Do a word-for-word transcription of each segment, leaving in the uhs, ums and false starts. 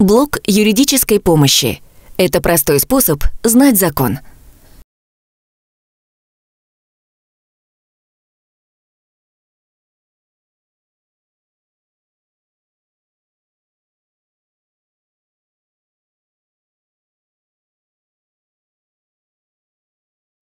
Блог юридической помощи. Это простой способ знать закон.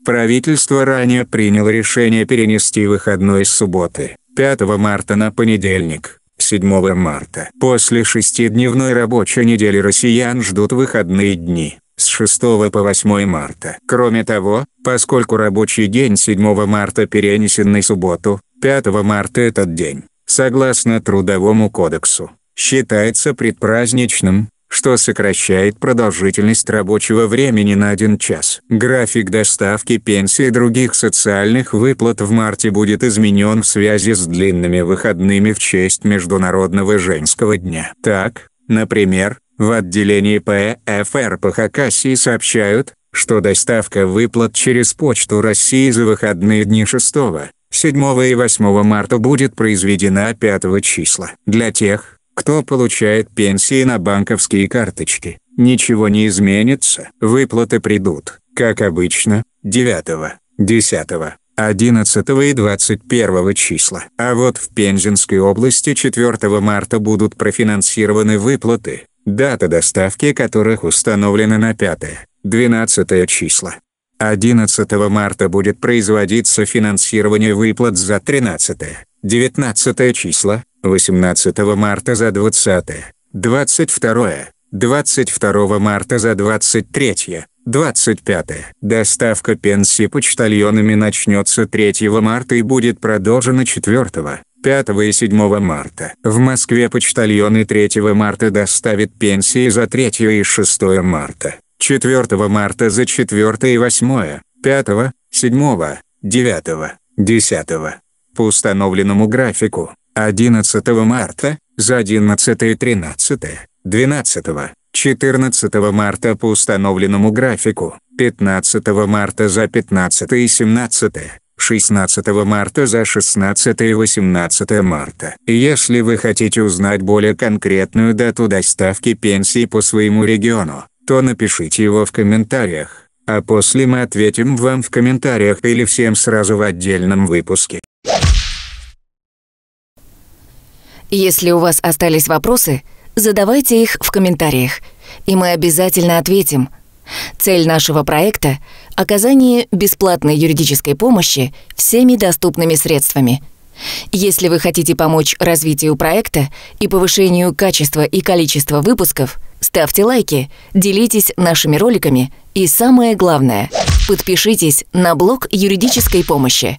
Правительство ранее приняло решение перенести выходной с субботы, пятого марта, на понедельник, седьмого марта. После шестидневной рабочей недели россиян ждут выходные дни с шестого по восьмое марта. Кроме того, поскольку рабочий день седьмого марта перенесен на субботу, пятого марта этот день, согласно Трудовому кодексу, считается предпраздничным, что сокращает продолжительность рабочего времени на один час. График доставки пенсии и других социальных выплат в марте будет изменен в связи с длинными выходными в честь Международного женского дня. Так, например, в отделении П Ф Р по Хакасии сообщают, что доставка выплат через Почту России за выходные дни шестого, седьмого и восьмого марта будет произведена пятого числа. Для тех, кто получает пенсии на банковские карточки, ничего не изменится. Выплаты придут, как обычно, девятого, десятого, одиннадцатого и двадцать первого числа. А вот в Пензенской области четвёртого марта будут профинансированы выплаты, дата доставки которых установлена на пятое, двенадцатое числа. одиннадцатого марта будет производиться финансирование выплат за тринадцатое, девятнадцатое числа, восемнадцатого марта за двадцатое, двадцать второе, двадцать второго марта за двадцать третье, двадцать пятое. Доставка пенсии почтальонами начнется третьего марта и будет продолжена четвёртого, пятого и седьмого марта. В Москве почтальоны третьего марта доставят пенсии за третье и шестое марта, четвёртого марта за четвёртое и восьмое, пятое, седьмое, девятое, десятое. По установленному графику, одиннадцатого марта, за одиннадцатое и тринадцатое, двенадцатого, четырнадцатого марта по установленному графику, пятнадцатого марта за пятнадцатое и семнадцатое, шестнадцатого марта за шестнадцатое и восемнадцатое марта. Если вы хотите узнать более конкретную дату доставки пенсии по своему региону, то напишите его в комментариях, а после мы ответим вам в комментариях или всем сразу в отдельном выпуске. Если у вас остались вопросы, задавайте их в комментариях, и мы обязательно ответим. Цель нашего проекта – оказание бесплатной юридической помощи всеми доступными средствами. Если вы хотите помочь развитию проекта и повышению качества и количества выпусков, ставьте лайки, делитесь нашими роликами и, самое главное, подпишитесь на блог юридической помощи.